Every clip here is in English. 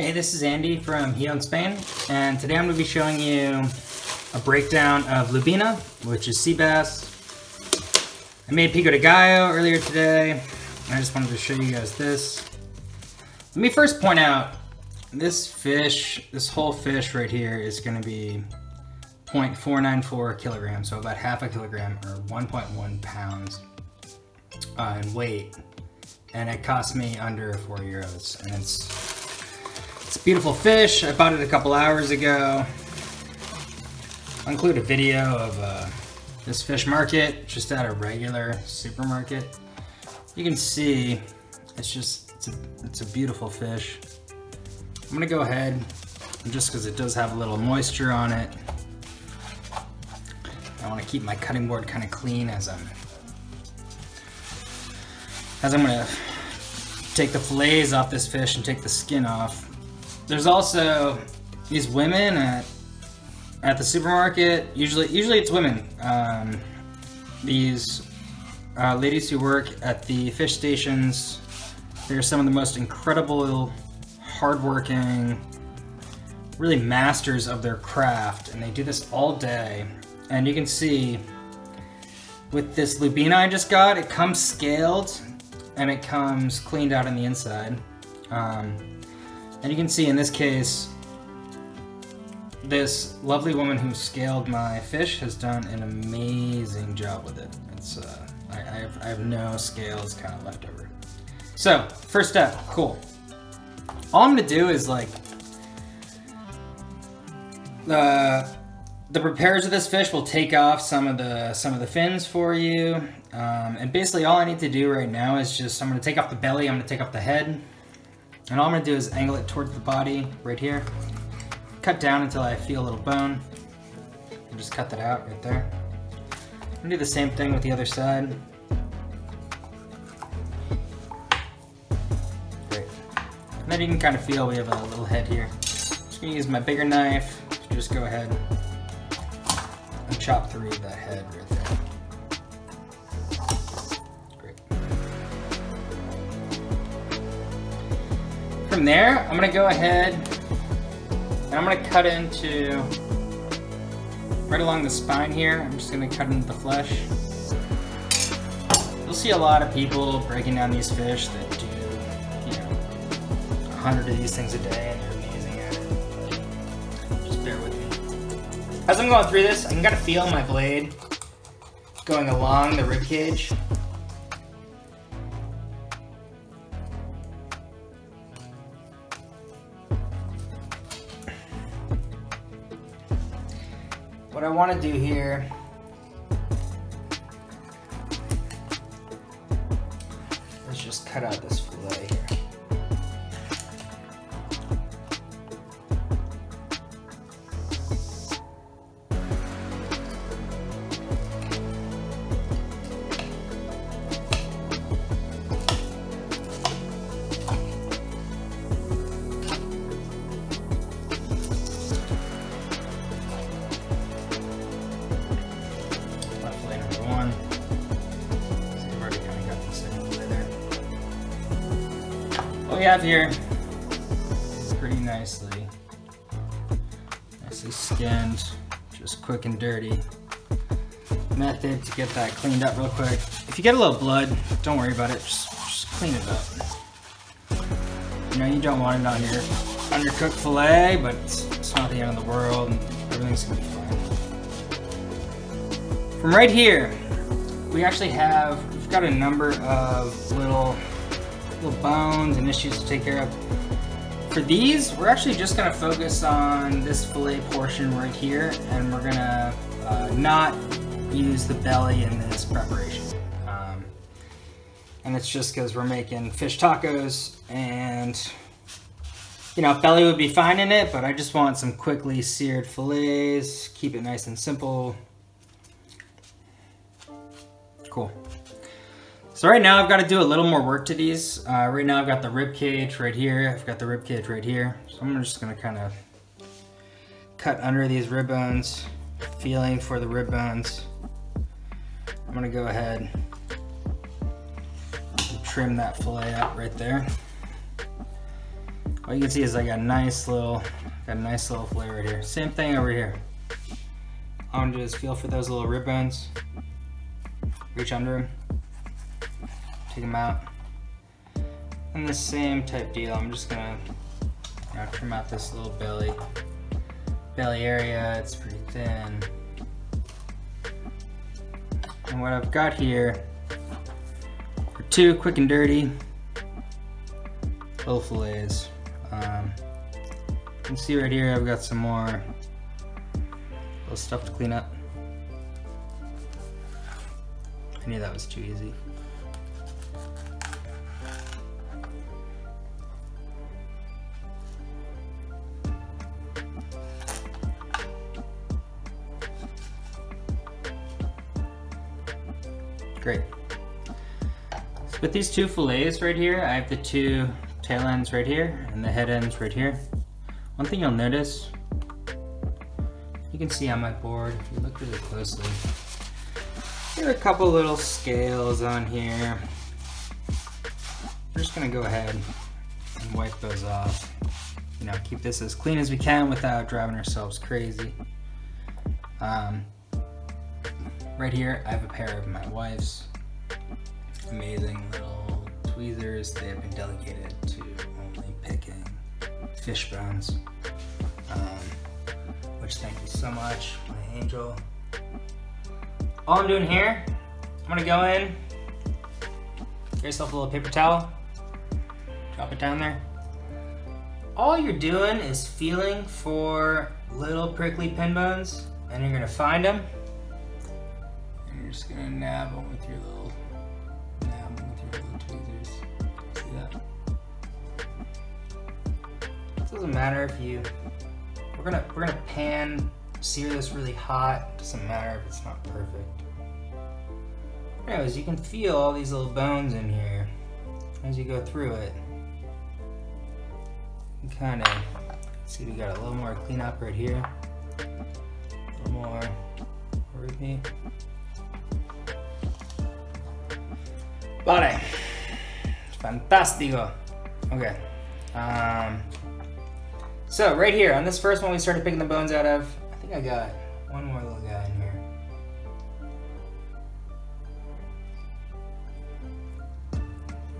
Hey, this is Andy from Gijón, Spain, and today I'm going to be showing you a breakdown of lubina, which is sea bass. I made pico de gallo earlier today, and I just wanted to show you guys this. Let me first point out, this whole fish right here is going to be 0.494 kilograms, so about half a kilogram or 1.1 pounds in weight, and it cost me under €4, and it's a beautiful fish. I bought it a couple hours ago. I'll include a video of this fish market, just at a regular supermarket. You can see it's a beautiful fish. I'm gonna go ahead, just because it does have a little moisture on it, I want to keep my cutting board kind of clean as I'm gonna take the fillets off this fish and take the skin off. There's also these women at the supermarket. Usually it's women. These ladies who work at the fish stations, they're some of the most incredible, hardworking, really masters of their craft, and they do this all day. And you can see with this lubina I just got, it comes scaled and it comes cleaned out on the inside. And you can see in this case, this lovely woman who scaled my fish has done an amazing job with it. It's I have no scales kind of left over. So first step, cool. All I'm gonna do is like the preparers of this fish will take off some of the fins for you, and basically all I need to do right now is just, I'm gonna take off the belly, I'm gonna take off the head. And all I'm going to do is angle it towards the body, right here. Cut down until I feel a little bone. And just cut that out right there. I'm going to do the same thing with the other side. Great. And then you can kind of feel we have a little head here. I'm just going to use my bigger knife to just go ahead and chop through that head right there. From there, I'm gonna go ahead and I'm gonna cut into right along the spine here. I'm just gonna cut into the flesh. You'll see a lot of people breaking down these fish that do, you know, 100 of these things a day, and they're amazing at it. But just bear with me. As I'm going through this, I'm gonna feel my blade going along the rib cage. What I want to do here is just cut out this fillet here. We have here is pretty nicely skinned, just quick and dirty method to get that cleaned up real quick. If you get a little blood, don't worry about it, just clean it up. You know, you don't want it on your undercooked fillet, but it's not the end of the world, and everything's gonna be fine. From right here, we've got a number of little bones and issues to take care of. For these, we're actually just gonna focus on this fillet portion right here, and we're gonna not use the belly in this preparation. And it's just because we're making fish tacos, and you know, belly would be fine in it, but I just want some quickly seared fillets, keep it nice and simple. Cool. So right now I've got to do a little more work to these. Right now I've got the rib cage right here. I've got the rib cage right here. So I'm just gonna kind of cut under these rib bones, feeling for the rib bones. I'm gonna go ahead and trim that fillet up right there. All you can see is I got a nice little flare right here. Same thing over here. All I'm gonna do is feel for those little rib bones. Reach under them, take them out. And the same type deal. I'm just gonna trim out this little belly area. It's pretty thin. And what I've got here are two quick and dirty little fillets. You can see right here I've got some more little stuff to clean up. I knew that was too easy. Great. So with these two fillets right here, I have the two tail ends right here and the head ends right here. One thing you'll notice, you can see on my board, if you look really closely, there are a couple little scales on here. We're just gonna go ahead and wipe those off. You know, keep this as clean as we can without driving ourselves crazy. Right here, I have a pair of my wife's amazing little tweezers. They have been delegated to only picking fish bones, which thank you so much, my angel. All I'm doing here, I'm gonna go in, get yourself a little paper towel, drop it down there. All you're doing is feeling for little prickly pin bones, and you're gonna find them. You're just gonna nab them with your little tweezers. See that? It doesn't matter if you we're gonna pan sear this really hot. It doesn't matter if it's not perfect. Anyways, you can feel all these little bones in here as you go through it. You kind of see we got a little more cleanup right here. A little more repeat. Vale, fantastico. Okay, so right here on this first one we started picking the bones out of, I think I got one more little guy in here.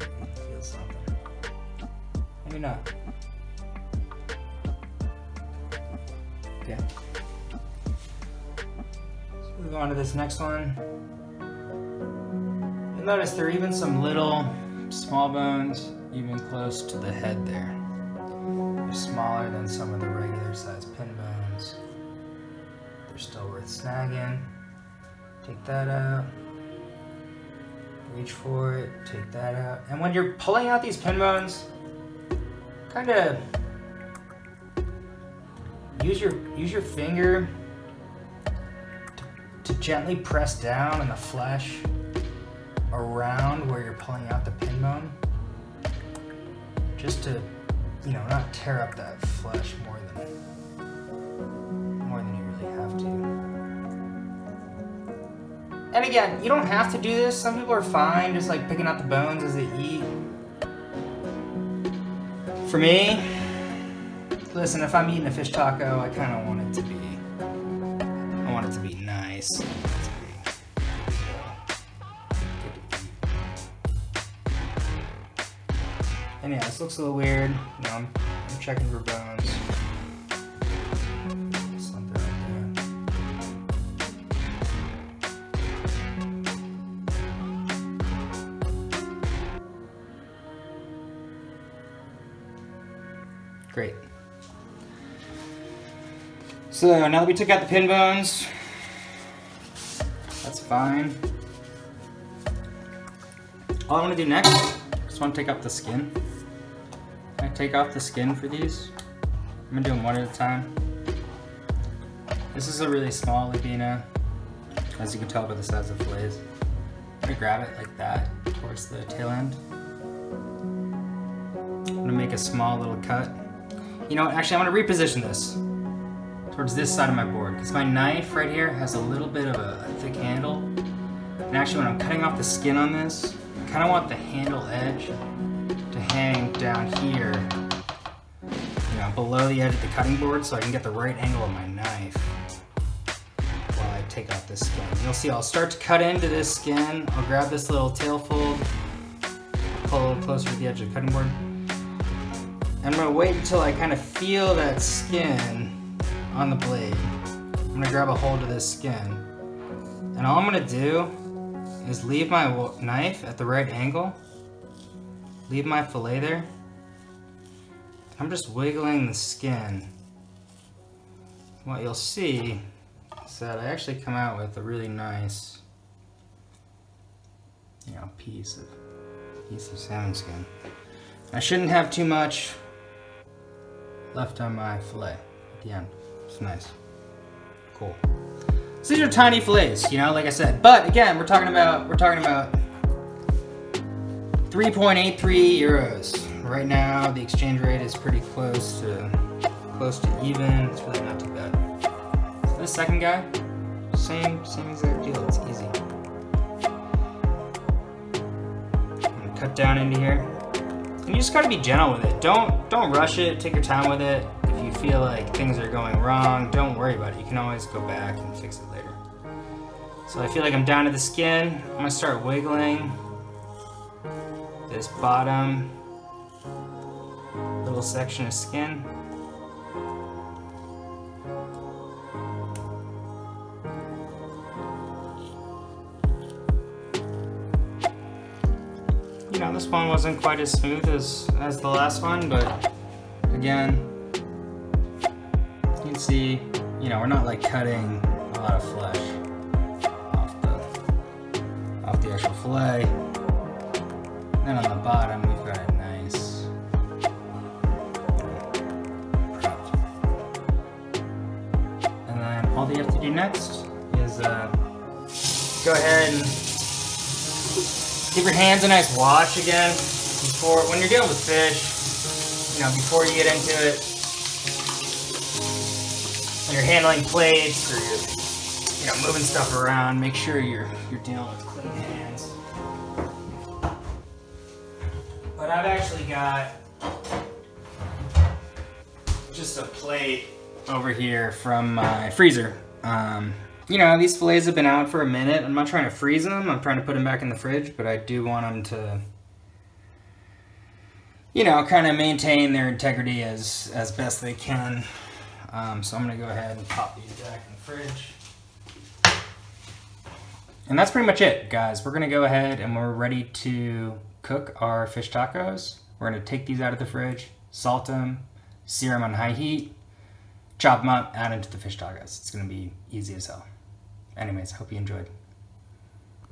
I feel something. Maybe not. Okay. So we'll go on to this next one. Notice there are even some little small bones even close to the head there. They're smaller than some of the regular sized pin bones. They're still worth snagging. Take that out. Reach for it. Take that out. And when you're pulling out these pin bones, kind of use your finger to gently press down on the flesh around where you're pulling out the pin bone, just to, you know, not tear up that flesh more than you really have to. And again, you don't have to do this. Some people are fine just like picking out the bones as they eat. For me, listen, if I'm eating a fish taco, I kind of want it to be, I want it to be nice. And yeah, this looks a little weird. No, I'm checking for bones. Something right there. Great. So now that we took out the pin bones, that's fine. All I want to do next, just want to take up the skin. I take off the skin for these. I'm gonna do them one at a time. This is a really small lubina, as you can tell by the size of the fillets. I'm gonna grab it like that towards the tail end. I'm gonna make a small little cut. You know, actually, I wanna reposition this towards this side of my board, because my knife right here has a little bit of a thick handle. And actually, when I'm cutting off the skin on this, I kinda want the handle edge to hang down here below the edge of the cutting board so I can get the right angle of my knife while I take off this skin. You'll see I'll start to cut into this skin. I'll grab this little tail fold, pull a little closer to the edge of the cutting board. I'm gonna wait until I kind of feel that skin on the blade. I'm gonna grab a hold of this skin. And all I'm gonna do is leave my knife at the right angle, leave my fillet there. I'm just wiggling the skin. What you'll see is that I actually come out with a really nice, piece of salmon skin. I shouldn't have too much left on my fillet at the end. It's nice, cool. So these are tiny fillets, like I said. But again, we're talking about 3.83 euros. Right now, the exchange rate is pretty close to even. It's really not too bad. So this second guy, same exact deal. It's easy. I'm gonna cut down into here, and you just gotta be gentle with it. Don't rush it. Take your time with it. If you feel like things are going wrong, don't worry about it. You can always go back and fix it later. So I feel like I'm down to the skin. I'm gonna start wiggling this bottom little section of skin. This one wasn't quite as smooth as the last one, but again, you can see, we're not like cutting a lot of flesh off the actual fillet. Then on the bottom, we've got a nice prep. And then all that you have to do next is go ahead and give your hands a nice wash again before, when you're dealing with fish, before you get into it. When you're handling plates or you're, moving stuff around, make sure you're dealing with clean hands. But I've actually got just a plate over here from my freezer. These fillets have been out for a minute. I'm not trying to freeze them. I'm trying to put them back in the fridge, but I do want them to, kind of maintain their integrity as best they can. So I'm going to go ahead and pop these back in the fridge. And that's pretty much it, guys. We're going to go ahead and we're ready to cook our fish tacos. We're going to take these out of the fridge, salt them, sear them on high heat, chop them up, add them to the fish tacos. It's going to be easy as hell. Anyways, hope you enjoyed.